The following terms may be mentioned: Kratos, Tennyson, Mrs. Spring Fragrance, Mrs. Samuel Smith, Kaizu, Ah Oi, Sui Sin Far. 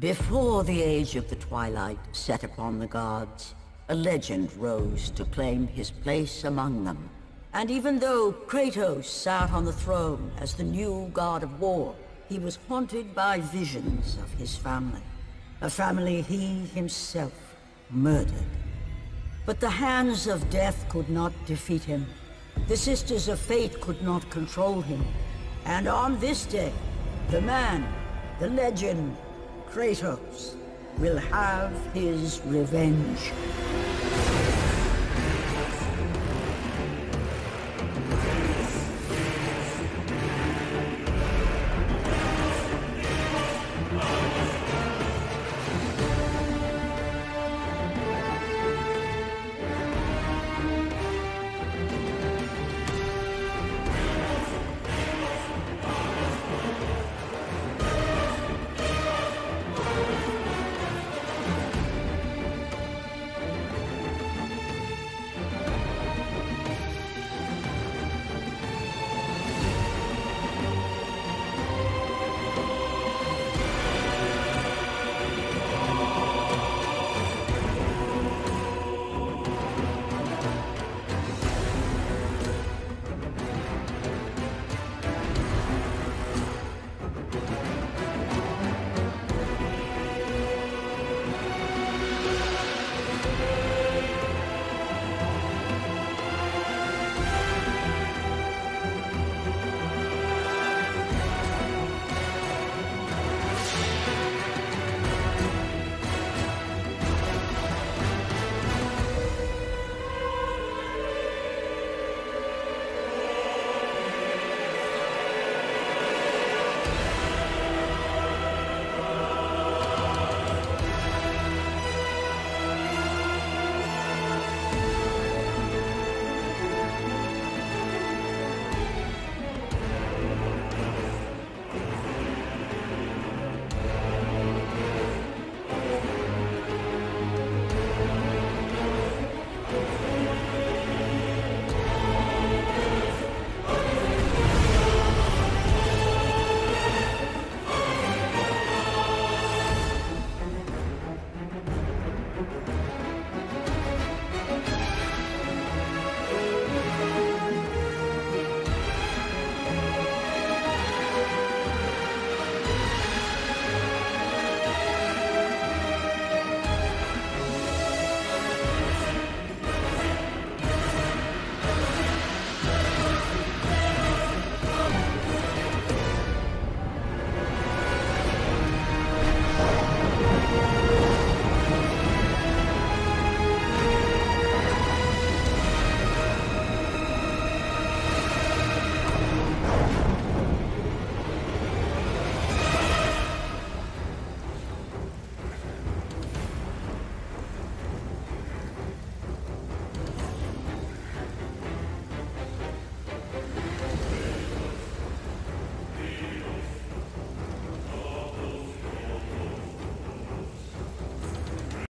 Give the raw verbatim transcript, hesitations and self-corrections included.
Before the age of the twilight set upon the gods, a legend rose to claim his place among them. And even though Kratos sat on the throne as the new god of war, he was haunted by visions of his family. A family he himself murdered. But the hands of death could not defeat him. The Sisters of Fate could not control him. And on this day, the man, the legend, Kratos, will have his revenge.